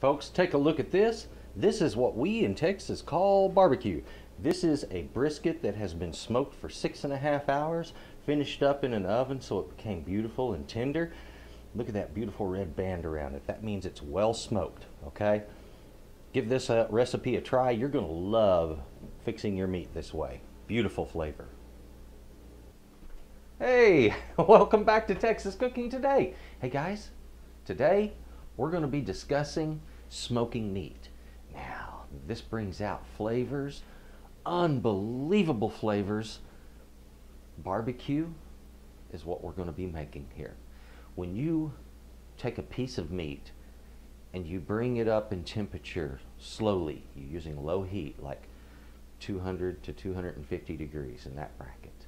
Folks, take a look at this. This is what we in Texas call barbecue. This is a brisket that has been smoked for 6.5 hours, finished up in an oven so it became beautiful and tender. Look at that beautiful red band around it. That means it's well smoked, okay? Give this recipe a try. You're gonna love fixing your meat this way. Beautiful flavor. Hey, welcome back to Texas Cooking Today. Hey guys, today we're gonna be discussing smoking meat. Now, this brings out flavors, unbelievable flavors. Barbecue is what we're gonna be making here. When you take a piece of meat and you bring it up in temperature slowly, you're using low heat, like 200 to 250 degrees in that bracket.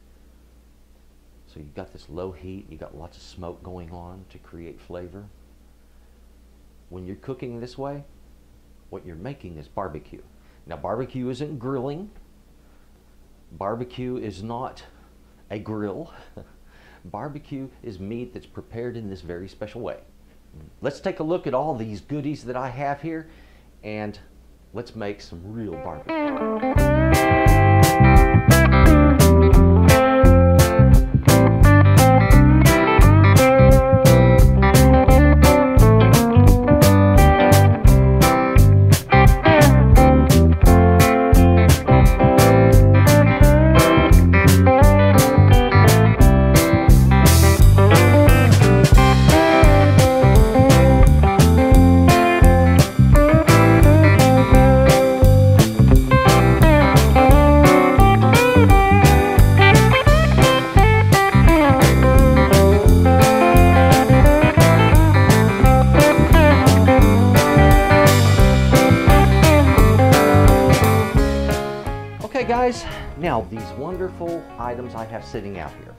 So you've got this low heat, you got lots of smoke going on to create flavor. When you're cooking this way, what you're making is barbecue. Now, barbecue isn't grilling. Barbecue is not a grill. Barbecue is meat that's prepared in this very special way. Let's take a look at all these goodies that I have here, and let's make some real barbecue. Guys, now these wonderful items I have sitting out here.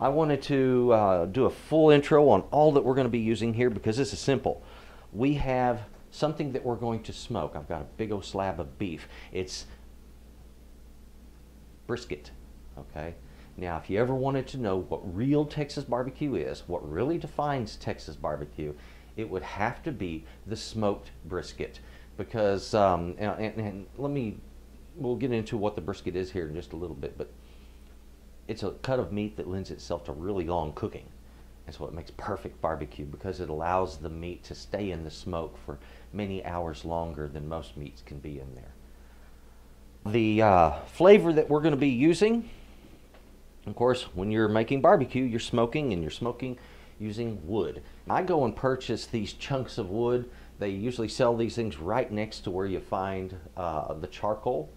I wanted to do a full intro on all that we're going to be using here because this is simple. We have something that we're going to smoke. I've got a big old slab of beef. It's brisket, okay? Now, if you ever wanted to know what real Texas barbecue is, what really defines Texas barbecue, it would have to be the smoked brisket. Because, we'll get into what the brisket is here in just a little bit, but it's a cut of meat that lends itself to really long cooking. And so it makes perfect barbecue because it allows the meat to stay in the smoke for many hours longer than most meats can be in there. The flavor that we're going to be using, of course, when you're making barbecue, you're smoking, and you're smoking using wood. I go and purchase these chunks of wood. They usually sell these things right next to where you find the charcoal.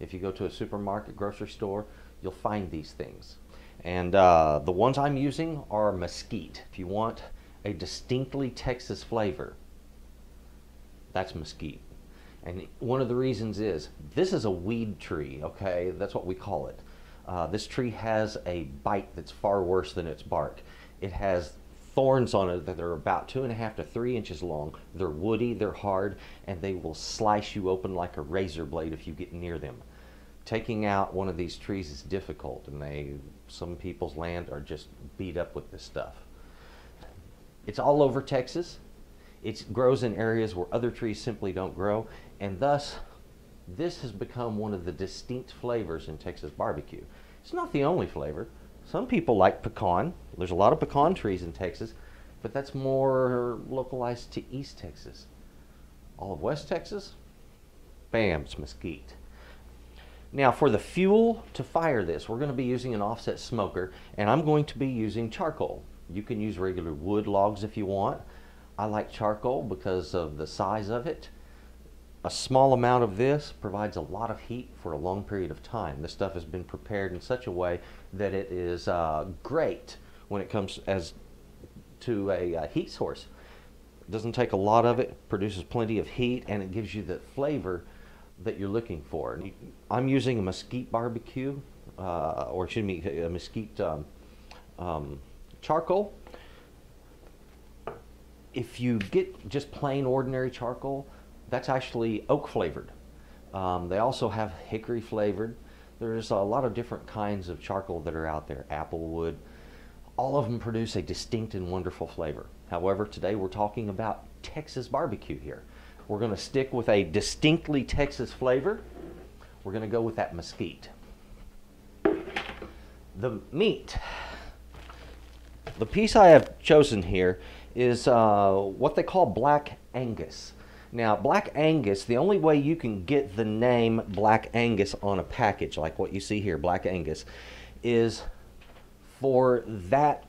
If you go to a supermarket, grocery store, you'll find these things. And the ones I'm using are mesquite. If you want a distinctly Texas flavor, that's mesquite. And one of the reasons is, this is a weed tree, okay? That's what we call it. This tree has a bite that's far worse than its bark. It has thorns on it that are about 2.5 to 3 inches long. They're woody, they're hard, and they will slice you open like a razor blade if you get near them. Taking out one of these trees is difficult, and some people's land are just beat up with this stuff. It's all over Texas. It grows in areas where other trees simply don't grow, and thus this has become one of the distinct flavors in Texas barbecue. It's not the only flavor. Some people like pecan. There's a lot of pecan trees in Texas, but that's more localized to East Texas. All of West Texas, bam, it's mesquite. Now, for the fuel to fire this, we're going to be using an offset smoker, and I'm going to be using charcoal. You can use regular wood logs if you want. I like charcoal because of the size of it. A small amount of this provides a lot of heat for a long period of time. This stuff has been prepared in such a way that it is great when it comes as to a heat source. It doesn't take a lot of it, produces plenty of heat, and it gives you the flavor that you're looking for. I'm using a mesquite barbecue, a mesquite charcoal. If you get just plain ordinary charcoal, that's actually oak flavored. They also have hickory flavored. There's a lot of different kinds of charcoal that are out there, applewood. All of them produce a distinct and wonderful flavor. However, today we're talking about Texas barbecue here. We're going to stick with a distinctly Texas flavor. We're going to go with that mesquite. The meat. The piece I have chosen here is what they call Black Angus. Now, Black Angus, the only way you can get the name Black Angus on a package, like what you see here, Black Angus, is for that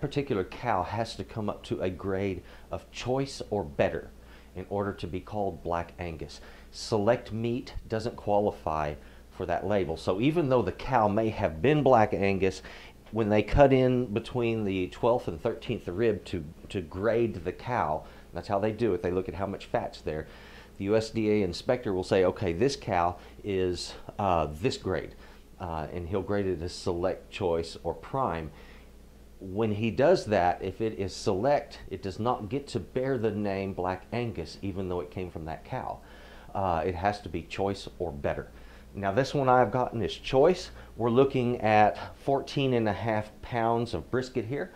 particular cow has to come up to a grade of choice or better in order to be called Black Angus. Select meat doesn't qualify for that label. So even though the cow may have been Black Angus, when they cut in between the 12th and 13th rib to grade the cow, that's how they do it. They look at how much fat's there. The USDA inspector will say, okay, this cow is this grade, and he'll grade it as select, choice, or prime. When he does that, if it is select, it does not get to bear the name Black Angus, even though it came from that cow. It has to be choice or better. Now this one I've gotten is choice. We're looking at 14.5 pounds of brisket here.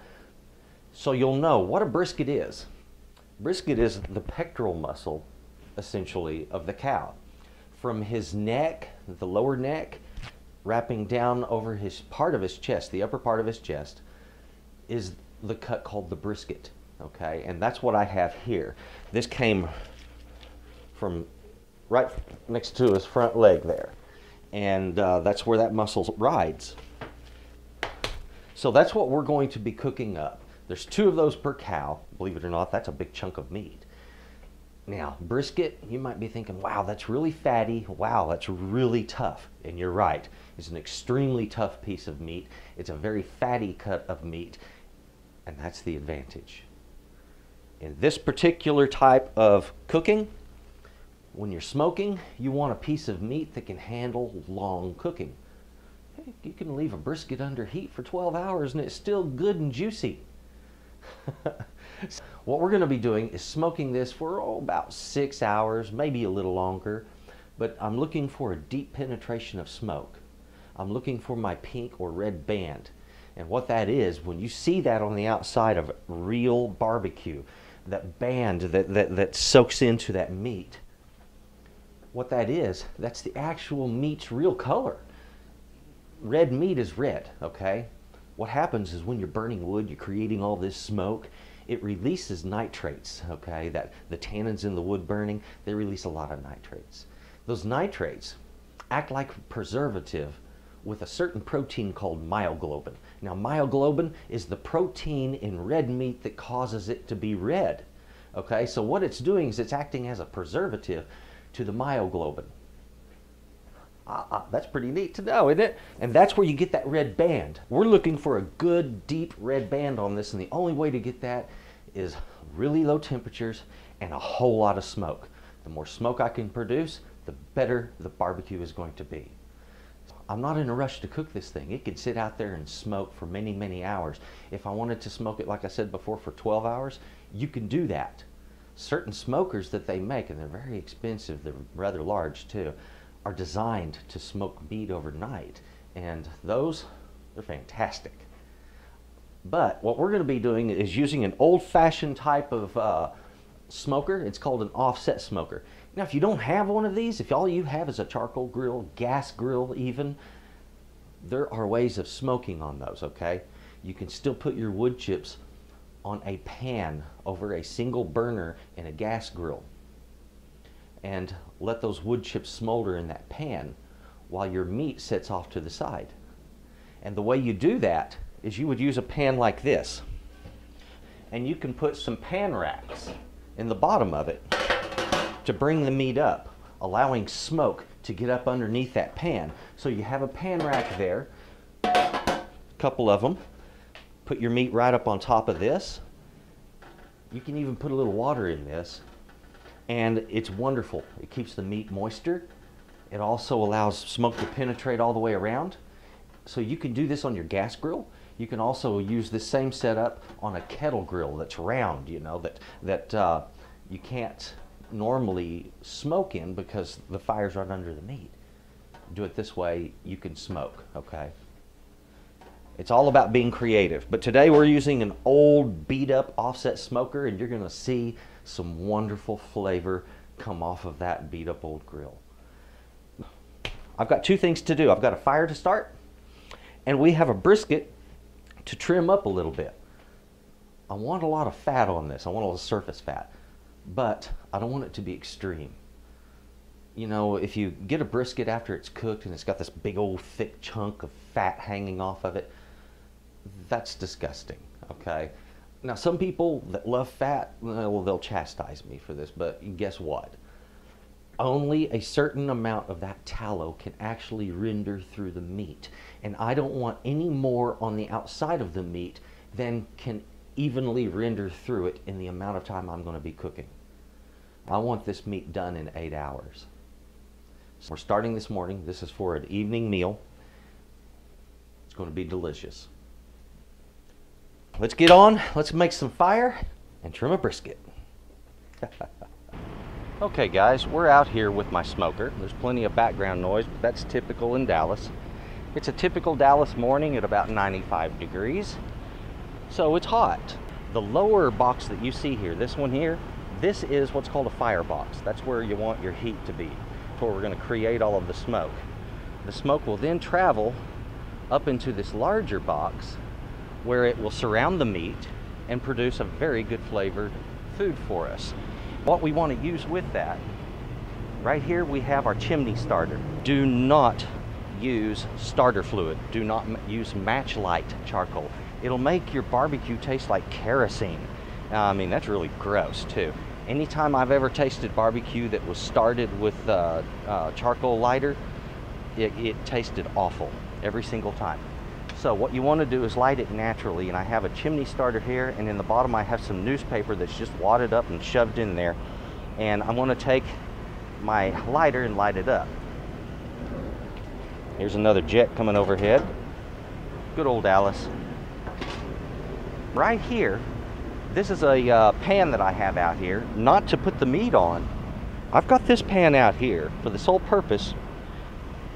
So you'll know what a brisket is. Brisket is the pectoral muscle, essentially, of the cow. From his neck, the lower neck, wrapping down over his part of his chest, the upper part of his chest, is the cut called the brisket, okay? And that's what I have here. This came from right next to his front leg there. And that's where that muscle rides. So that's what we're going to be cooking up. There's 2 of those per cow. Believe it or not, that's a big chunk of meat. Now, brisket, you might be thinking, wow, that's really fatty. Wow, that's really tough. And you're right. It's an extremely tough piece of meat. It's a very fatty cut of meat. And that's the advantage. In this particular type of cooking, when you're smoking, you want a piece of meat that can handle long cooking. You can leave a brisket under heat for 12 hours and it's still good and juicy. What we're going to be doing is smoking this for about 6 hours, maybe a little longer, but I'm looking for a deep penetration of smoke. I'm looking for my pink or red band. And what that is, when you see that on the outside of real barbecue, that band that soaks into that meat, what that is, that's the actual meat's real color. Red meat is red, okay? What happens is when you're burning wood, you're creating all this smoke, it releases nitrates, okay? That the tannins in the wood burning, they release a lot of nitrates. Those nitrates act like a preservative with a certain protein called myoglobin. Now, myoglobin is the protein in red meat that causes it to be red, okay? So what it's doing is it's acting as a preservative to the myoglobin. That's pretty neat to know, isn't it? And that's where you get that red band. We're looking for a good, deep red band on this, and the only way to get that is really low temperatures and a whole lot of smoke. The more smoke I can produce, the better the barbecue is going to be. I'm not in a rush to cook this thing. It can sit out there and smoke for many, many hours. If I wanted to smoke it, like I said before, for 12 hours, you can do that. Certain smokers that they make, and they're very expensive, they're rather large too, are designed to smoke meat overnight, and those are fantastic. But what we're going to be doing is using an old-fashioned type of smoker. It's called an offset smoker. Now, if you don't have one of these, if all you have is a charcoal grill, gas grill even, there are ways of smoking on those, okay? You can still put your wood chips on a pan over a single burner in a gas grill and let those wood chips smolder in that pan while your meat sits off to the side. And the way you do that is you would use a pan like this, and you can put some pan racks in the bottom of it to bring the meat up, allowing smoke to get up underneath that pan. So you have a pan rack there, a couple of them, put your meat right up on top of this. You can even put a little water in this. And it's wonderful. It keeps the meat moister. It also allows smoke to penetrate all the way around. So you can do this on your gas grill. You can also use this same setup on a kettle grill that's round, you know, that you can't normally smoke in because the fire's right under the meat. Do it this way, you can smoke, okay? It's all about being creative. But today we're using an old beat up offset smoker, and you're gonna see some wonderful flavor come off of that beat up old grill. I've got two things to do. I've got a fire to start, and we have a brisket to trim up a little bit. I want a lot of fat on this. I want a lot of surface fat, but I don't want it to be extreme. You know, if you get a brisket after it's cooked and it's got this big old thick chunk of fat hanging off of it, that's disgusting, okay? Now, some people that love fat, well, they'll chastise me for this, but guess what? Only a certain amount of that tallow can actually render through the meat, and I don't want any more on the outside of the meat than can evenly render through it in the amount of time I'm going to be cooking. I want this meat done in 8 hours. So we're starting this morning. This is for an evening meal. It's going to be delicious. Let's get on. Let's make some fire and trim a brisket. Okay guys, we're out here with my smoker. There's plenty of background noise, but that's typical in Dallas. It's a typical Dallas morning at about 95 degrees. So it's hot. The lower box that you see here, this one here, this is what's called a firebox. That's where you want your heat to be. That's where we're going to create all of the smoke. The smoke will then travel up into this larger box where it will surround the meat and produce a very good flavored food for us. What we want to use with that, right here we have our chimney starter. Do not use starter fluid. Do not use match light charcoal. It'll make your barbecue taste like kerosene. I mean, that's really gross too. Anytime I've ever tasted barbecue that was started with charcoal lighter, it tasted awful every single time. So what you want to do is light it naturally, and I have a chimney starter here, and in the bottom I have some newspaper that's just wadded up and shoved in there, and I'm going to take my lighter and light it up. Here's another jet coming overhead. Good old Dallas. Right here, this is a pan that I have out here, not to put the meat on. I've got this pan out here for the sole purpose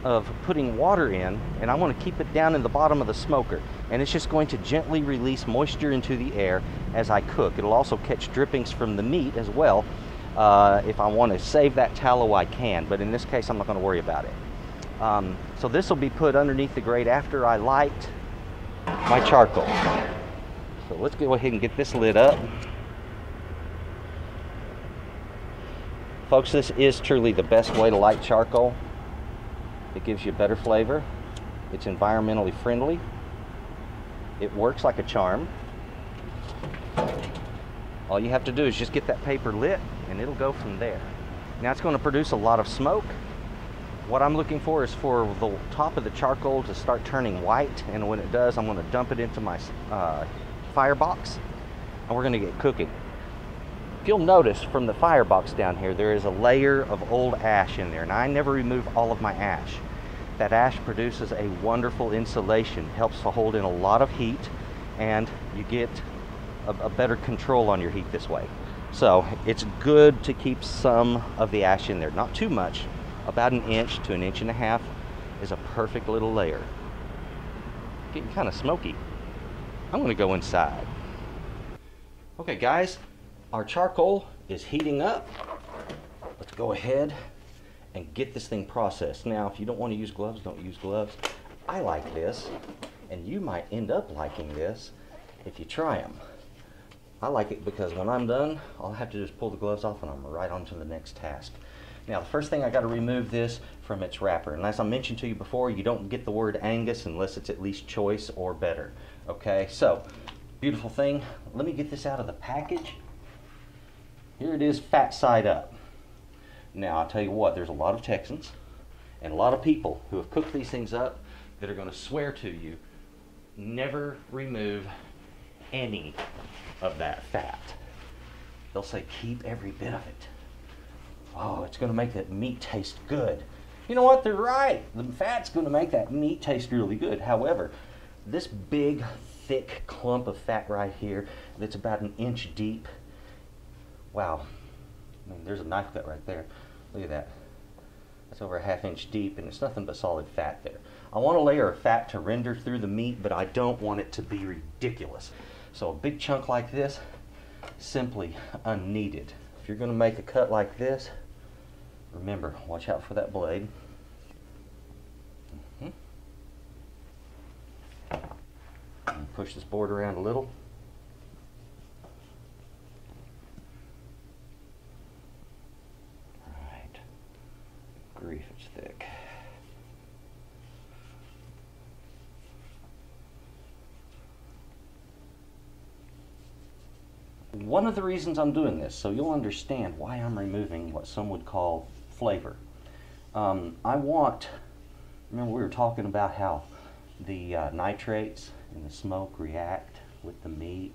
of putting water in, and I want to keep it down in the bottom of the smoker, and it's just going to gently release moisture into the air as I cook. It'll also catch drippings from the meat as well. If I want to save that tallow, I can, but in this case I'm not going to worry about it. So this will be put underneath the grate after I light my charcoal. So let's go ahead and get this lit up. Folks, this is truly the best way to light charcoal. It gives you better flavor. It's environmentally friendly. It works like a charm. All you have to do is just get that paper lit, and it'll go from there. Now it's going to produce a lot of smoke. What I'm looking for is for the top of the charcoal to start turning white, and when it does, I'm going to dump it into my firebox, and we're going to get cooking. If you'll notice from the firebox down here, there is a layer of old ash in there, and I never remove all of my ash. That ash produces a wonderful insulation, helps to hold in a lot of heat, and you get a better control on your heat this way. So it's good to keep some of the ash in there, not too much. About an inch to an inch and a half is a perfect little layer. Getting kind of smoky. I'm going to go inside. Okay guys, our charcoal is heating up. Let's go ahead and get this thing processed. Now, if you don't want to use gloves, don't use gloves. I like this, and you might end up liking this if you try them. I like it because when I'm done, all I have to do is pull the gloves off and I'm right on to the next task. Now, the first thing I got to remove this from its wrapper, and as I mentioned to you before, you don't get the word Angus unless it's at least choice or better. Okay, so beautiful thing. Let me get this out of the package. Here it is, fat side up. Now, I'll tell you what, there's a lot of Texans and a lot of people who have cooked these things up that are going to swear to you, never remove any of that fat. They'll say, keep every bit of it. Oh, it's going to make that meat taste good. You know what? They're right. The fat's going to make that meat taste really good. However, this big, thick clump of fat right here that's about an inch deep, wow. I mean, there's a knife cut right there. Look at that. That's over a half inch deep, and it's nothing but solid fat there. I want a layer of fat to render through the meat, but I don't want it to be ridiculous. So a big chunk like this, simply unneeded. If you're going to make a cut like this, Remember, watch out for that blade. And push this board around a little. Right. Grief, it's thick. One of the reasons I'm doing this, so you'll understand why I'm removing what some would call flavor. Remember we were talking about how the nitrates and the smoke react with the meat.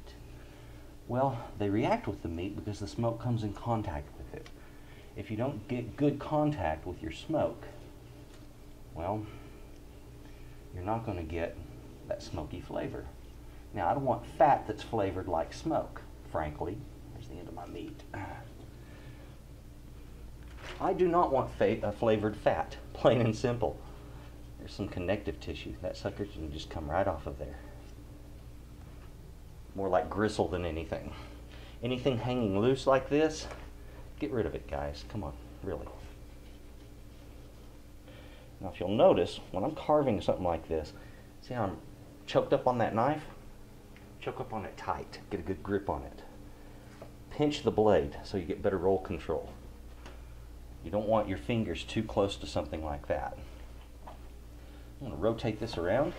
Well, they react with the meat because the smoke comes in contact with it. If you don't get good contact with your smoke, well, you're not going to get that smoky flavor. Now, I don't want fat that's flavored like smoke, frankly. There's the end of my meat. I do not want flavored fat, plain and simple. There's some connective tissue. That sucker can just come right off of there. More like gristle than anything. Anything hanging loose like this, get rid of it, guys. Come on, really. Now, if you'll notice, when I'm carving something like this, see how I'm choked up on that knife? Choke up on it tight. Get a good grip on it. Pinch the blade so you get better roll control. You don't want your fingers too close to something like that. I'm going to rotate this around.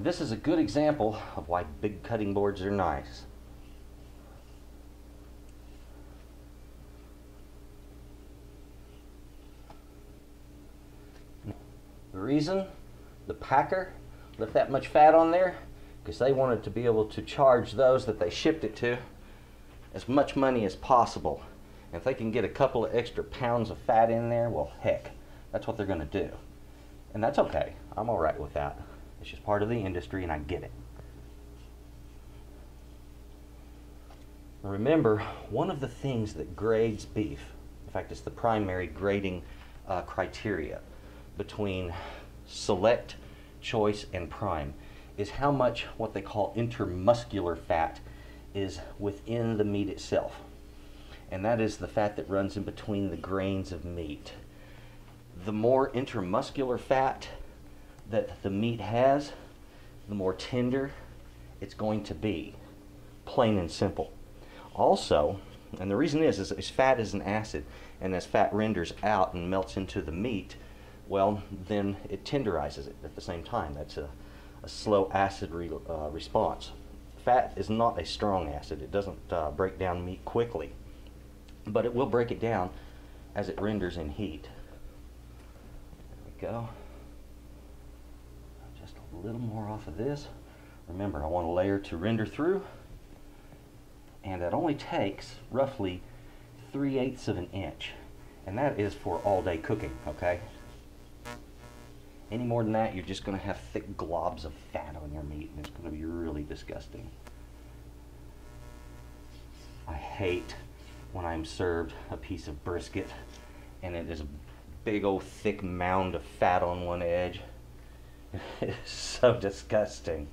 This is a good example of why big cutting boards are nice. The reason the packer left that much fat on there, because they wanted to be able to charge those that they shipped it to as much money as possible. And if they can get a couple of extra pounds of fat in there, well, heck, that's what they're going to do. And that's okay. I'm all right with that. It's just part of the industry, and I get it. Remember, one of the things that grades beef, in fact, it's the primary grading criteria between select, choice, and prime, is how much what they call intermuscular fat is within the meat itself. And that is the fat that runs in between the grains of meat. The more intermuscular fat that the meat has, the more tender it's going to be. Plain and simple. Also, and the reason is as fat is an acid, and as fat renders out and melts into the meat, well, then it tenderizes it at the same time. That's a slow acid response. Fat is not a strong acid. It doesn't break down meat quickly, but it will break it down as it renders in heat. There we go. Just a little more off of this. Remember, I want a layer to render through, and that only takes roughly 3/8 of an inch, and that is for all-day cooking, okay? Any more than that, you're just going to have thick globs of fat on your meat, and it's going to be really disgusting. I hate when I'm served a piece of brisket, and it is a big old thick mound of fat on one edge. It's so disgusting.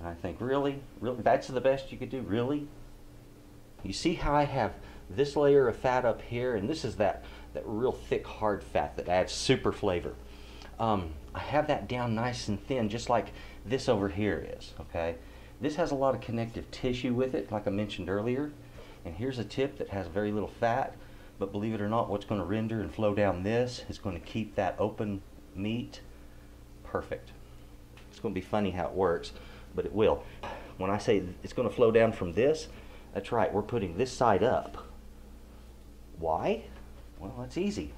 And I think, really? Really? That's the best you could do? Really? You see how I have this layer of fat up here, and this is that real thick hard fat that adds super flavor. I have that down nice and thin, just like this over here is, okay? This has a lot of connective tissue with it, like I mentioned earlier. And here's a tip that has very little fat, but believe it or not, what's going to render and flow down this is going to keep that open meat perfect. It's going to be funny how it works, but it will. When I say it's going to flow down from this, that's right, we're putting this side up. Why? Well, that's easy.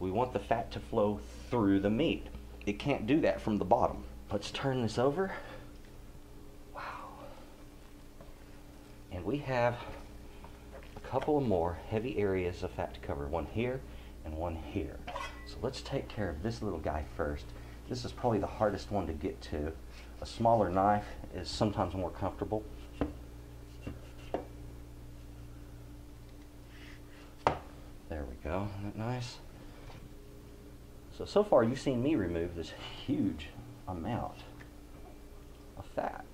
We want the fat to flow through the meat. It can't do that from the bottom. Let's turn this over. Wow. And we have a couple of more heavy areas of fat to cover. One here and one here. So let's take care of this little guy first. This is probably the hardest one to get to. A smaller knife is sometimes more comfortable. There we go. Isn't that nice? So far you've seen me remove this huge amount of fat.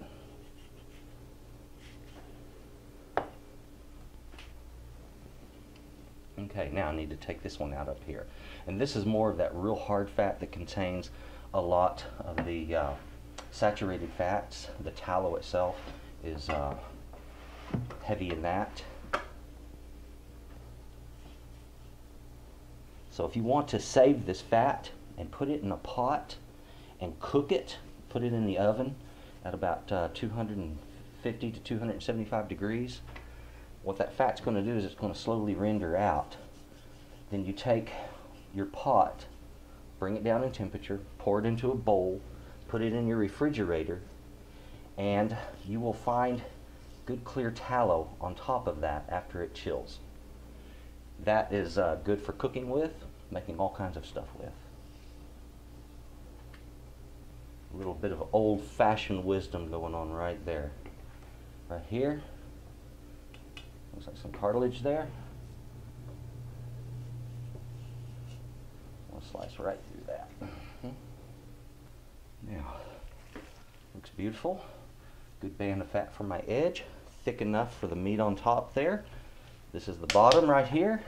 Okay, now I need to take this one out up here. And this is more of that real hard fat that contains a lot of the saturated fats. The tallow itself is heavy in that. So if you want to save this fat and put it in a pot and cook it, put it in the oven at about 250 to 275 degrees, what that fat's going to do is it's going to slowly render out. Then you take your pot, bring it down in temperature, pour it into a bowl, put it in your refrigerator, and you will find good clear tallow on top of that after it chills. That is good for cooking with, making all kinds of stuff with. A little bit of old-fashioned wisdom going on right there. Right here, looks like some cartilage there. I'll slice right through that. Now, looks beautiful. Good band of fat for my edge, thick enough for the meat on top there. This is the bottom right here.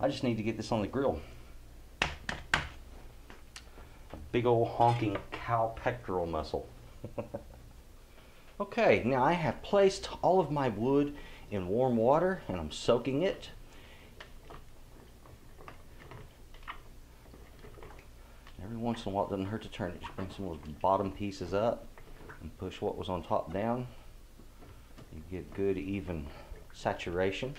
I just need to get this on the grill. A big old honking cow pectoral muscle. Okay, now I have placed all of my wood in warm water and I'm soaking it. Every once in a while it doesn't hurt to turn it. Just bring some of those bottom pieces up and push what was on top down. You get good even saturation.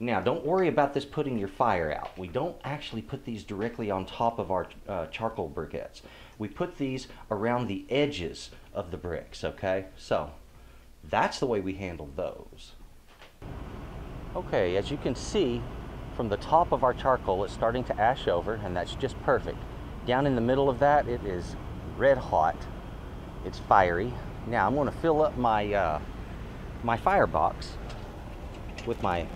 Now don't worry about this putting your fire out. We don't actually put these directly on top of our charcoal briquettes. We put these around the edges of the bricks, okay? So that's the way we handle those. Okay, as you can see from the top of our charcoal, it's starting to ash over, and that's just perfect. Down in the middle of that, it is red hot. It's fiery. Now I'm going to fill up my my firebox with my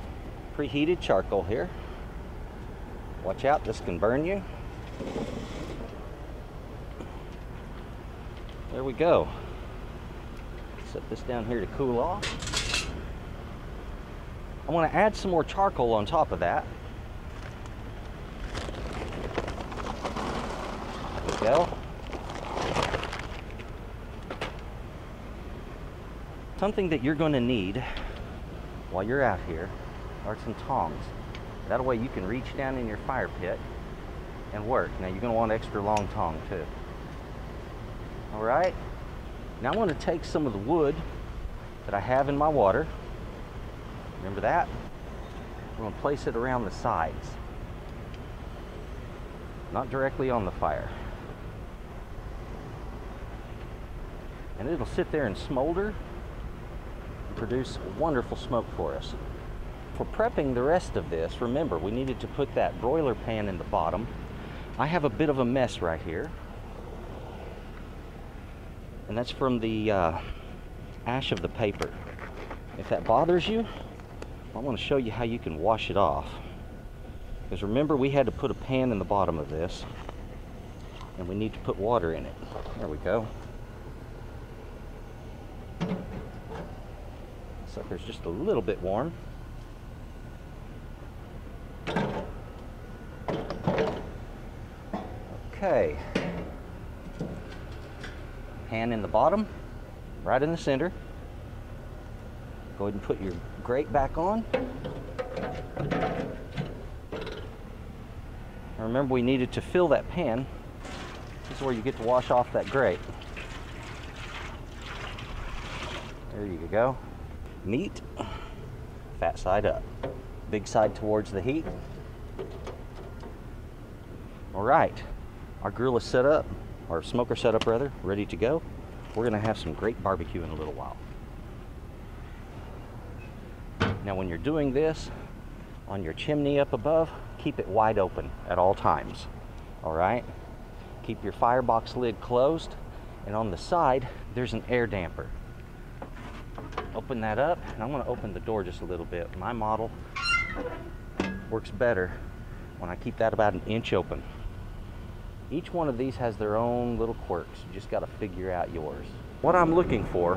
preheated charcoal here. Watch out, this can burn you. There we go. Set this down here to cool off. I want to add some more charcoal on top of that. There we go. Something that you're going to need while you're out here are some tongs. That way you can reach down in your fire pit and work. Now you're going to want an extra long tong too. Alright, now I'm going to take some of the wood that I have in my water, remember that? I'm going to place it around the sides, not directly on the fire. And it'll sit there and smolder, produce wonderful smoke for us. For prepping the rest of this, remember we needed to put that broiler pan in the bottom. I have a bit of a mess right here, and that's from the ash of the paper. If that bothers you, I want to show you how you can wash it off, because remember we had to put a pan in the bottom of this and we need to put water in it. There we go. Sucker's just a little bit warm. Okay. Pan in the bottom, right in the center. Go ahead and put your grate back on. Now remember, we needed to fill that pan. This is where you get to wash off that grate. There you go. Meat, fat side up, big side towards the heat. All right, our grill is set up, our smoker set up rather, ready to go. We're going to have some great barbecue in a little while. Now when you're doing this on your chimney up above, keep it wide open at all times. All right, keep your firebox lid closed, and on the side there's an air damper. Open that up, and I'm going to open the door just a little bit. My model works better when I keep that about an inch open. Each one of these has their own little quirks. You just got to figure out yours. What I'm looking for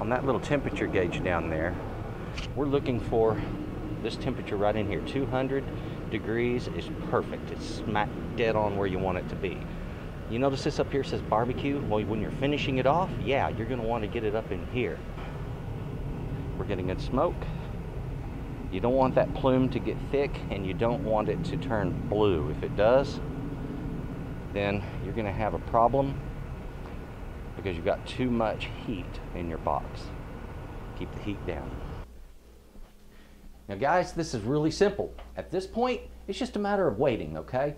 on that little temperature gauge down there, we're looking for this temperature right in here, 200 degrees is perfect. It's smack dead on where you want it to be. You notice this up here says barbecue. Well, when you're finishing it off, yeah, you're gonna want to get it up in here. We're getting good smoke. You don't want that plume to get thick, and you don't want it to turn blue. If it does, then you're gonna have a problem because you've got too much heat in your box. Keep the heat down. Now guys, this is really simple. At this point, it's just a matter of waiting, okay?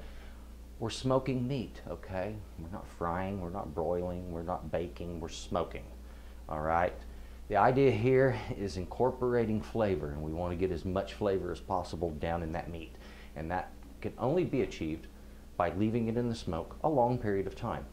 We're smoking meat, okay? We're not frying, we're not broiling, we're not baking, we're smoking, all right? The idea here is incorporating flavor, and we want to get as much flavor as possible down in that meat. And that can only be achieved by leaving it in the smoke a long period of time.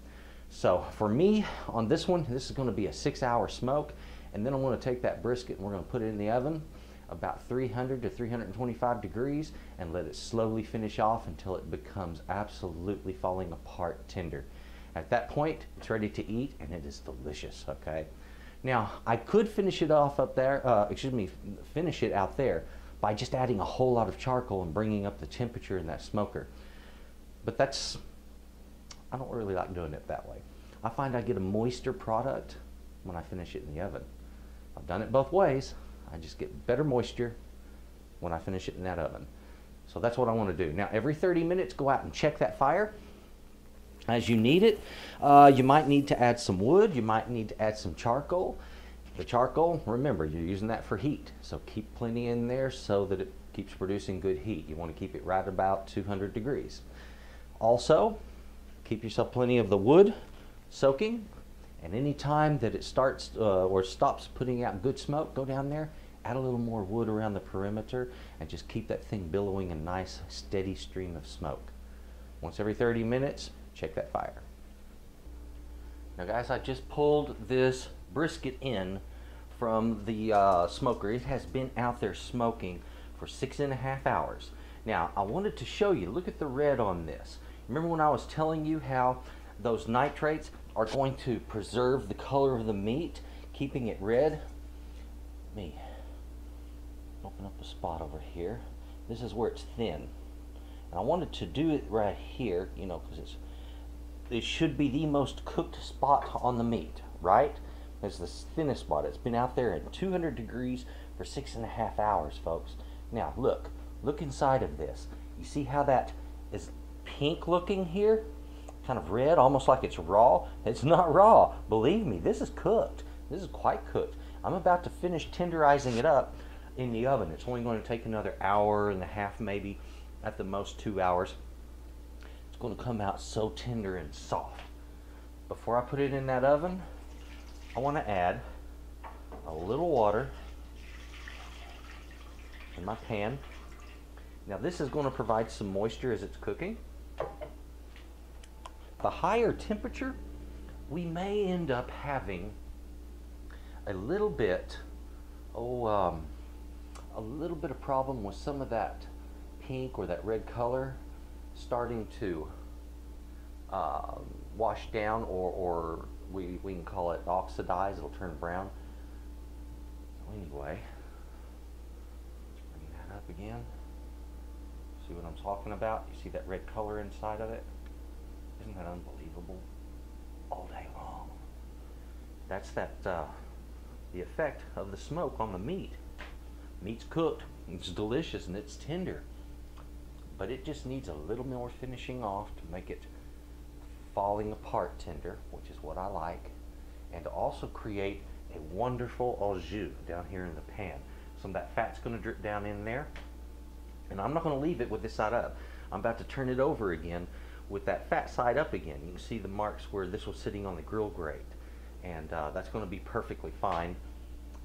So for me, on this one, this is going to be a 6-hour smoke, and then I'm going to take that brisket and we're going to put it in the oven about 300 to 325 degrees and let it slowly finish off until it becomes absolutely falling apart tender. At that point, it's ready to eat, and it is delicious, okay? Now, I could finish it off up there, finish it out there by just adding a whole lot of charcoal and bringing up the temperature in that smoker. But that's, I don't really like doing it that way. I find I get a moister product when I finish it in the oven. I've done it both ways. I just get better moisture when I finish it in that oven. So that's what I want to do. Now, every 30 minutes, go out and check that fire as you need it. You might need to add some wood. You might need to add some charcoal. The charcoal, remember, you're using that for heat. So keep plenty in there so that it keeps producing good heat. You want to keep it right about 200 degrees. Also, keep yourself plenty of the wood soaking. And any time that it starts or stops putting out good smoke, go down there, add a little more wood around the perimeter, and just keep that thing billowing a nice, steady stream of smoke. Once every 30 minutes, check that fire. Now guys, I just pulled this brisket in from the smoker. It has been out there smoking for 6.5 hours. Now, I wanted to show you, look at the red on this. Remember when I was telling you how those nitrates are going to preserve the color of the meat, keeping it red? Let me open up a spot over here. This is where it's thin. And I wanted to do it right here, you know, because it should be the most cooked spot on the meat, right? It's the thinnest spot. It's been out there at 200 degrees for 6.5 hours, folks. Now, look inside of this. You see how that is pink looking here? Kind of red, almost like it's raw. It's not raw. Believe me, this is cooked. This is quite cooked. I'm about to finish tenderizing it up in the oven. It's only going to take another 1.5 hours, maybe, at the most 2 hours. It's going to come out so tender and soft. Before I put it in that oven, I want to add a little water in my pan. Now this is going to provide some moisture as it's cooking. The higher temperature, we may end up having a little bit of problem with some of that pink or that red color starting to wash down, or we can call it oxidize. It'll turn brown. So anyway, bring that up again. See what I'm talking about? You see that red color inside of it? Isn't that unbelievable? All day long. That's the effect of the smoke on the meat. Meat's cooked, it's delicious, and it's tender. But it just needs a little more finishing off to make it falling apart tender, which is what I like. And to also create a wonderful au jus down here in the pan. Some of that fat's going to drip down in there. And I'm not going to leave it with this side up. I'm about to turn it over again with that fat side up again. You can see the marks where this was sitting on the grill grate, and that's going to be perfectly fine.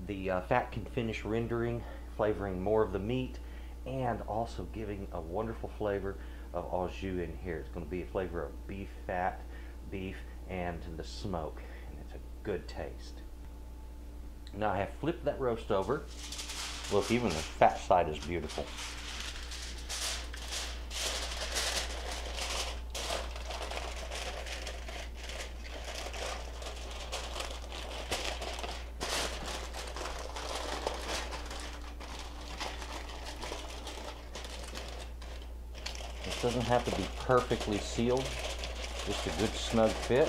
The fat can finish rendering, flavoring more of the meat, and also giving a wonderful flavor of au jus in here. It's going to be a flavor of beef fat, beef, and the smoke, and it's a good taste. Now I have flipped that roast over. Look, even the fat side is beautiful. This doesn't have to be perfectly sealed, just a good snug fit.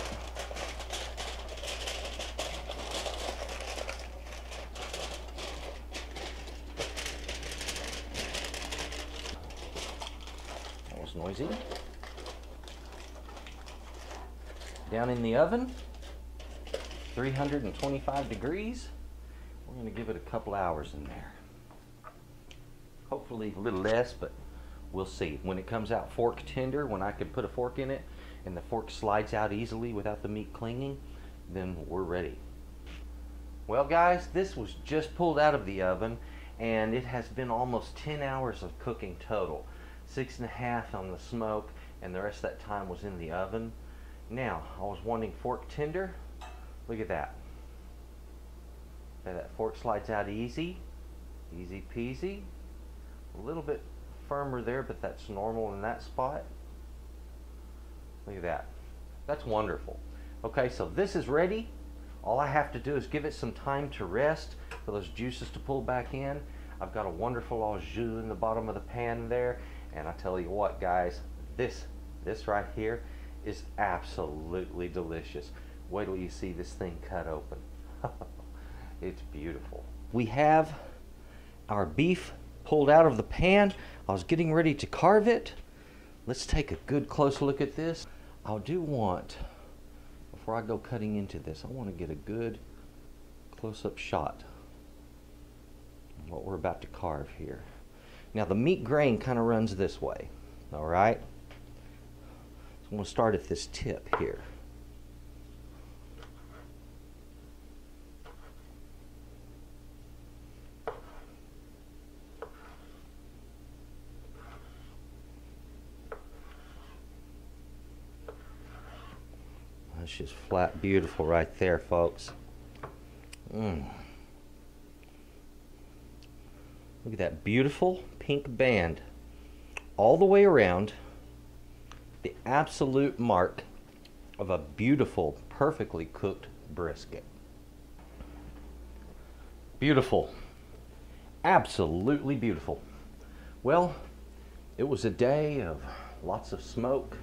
That was noisy. Down in the oven, 325 degrees. We're going to give it a couple hours in there. Hopefully a little less, but we'll see. When it comes out fork tender, when I can put a fork in it and the fork slides out easily without the meat clinging, then we're ready. Well guys, this was just pulled out of the oven and it has been almost 10 hours of cooking total. 6.5 on the smoke and the rest of that time was in the oven. Now, I was wanting fork tender. Look at that. That fork slides out easy. Easy peasy. A little bit firmer there, but that's normal in that spot. Look at that. That's wonderful. Okay, so this is ready. All I have to do is give it some time to rest for those juices to pull back in. I've got a wonderful au jus in the bottom of the pan there. And I tell you what, guys, this right here is absolutely delicious. Wait till you see this thing cut open. It's beautiful. We have our beef pulled out of the pan. I was getting ready to carve it. Let's take a good close look at this. I do want, before I go cutting into this, I want to get a good close-up shot of what we're about to carve here. Now the meat grain kind of runs this way, all right? I'm going to start at this tip here. That's just flat beautiful right there, folks. Look at that beautiful pink band all the way around. The absolute mark of a beautiful, perfectly cooked brisket. Beautiful. Absolutely beautiful. Well, it was a day of lots of smoke.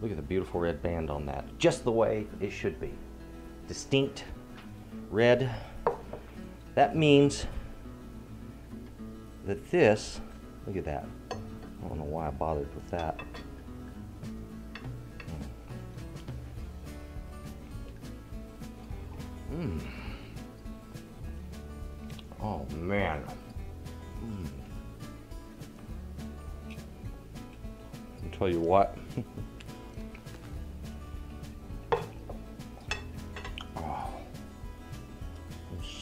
Look at the beautiful red band on that. Just the way it should be. Distinct red. That means that this, look at that. I don't know why I bothered with that. Oh man. I'll tell you what. Oh,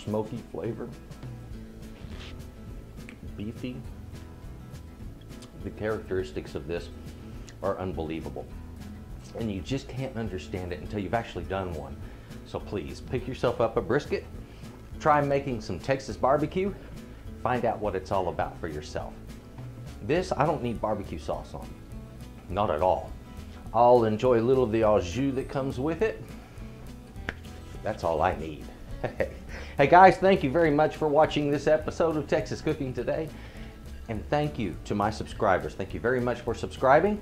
smoky flavor. Beefy. The characteristics of this are unbelievable. And you just can't understand it until you've actually done one. So please, pick yourself up a brisket, try making some Texas barbecue, find out what it's all about for yourself. This, I don't need barbecue sauce on, not at all. I'll enjoy a little of the au jus that comes with it. That's all I need. Hey guys, thank you very much for watching this episode of Texas Cooking Today. And thank you to my subscribers. Thank you very much for subscribing.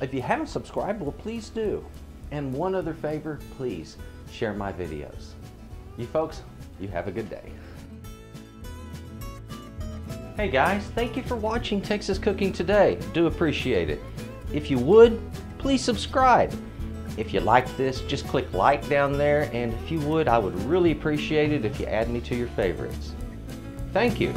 If you haven't subscribed, well, please do. And one other favor, please. Share my videos. You folks, you have a good day. Hey guys, thank you for watching Texas Cooking Today. Do appreciate it. If you would, please subscribe. If you like this, just click like down there, and if you would, I would really appreciate it if you add me to your favorites. Thank you.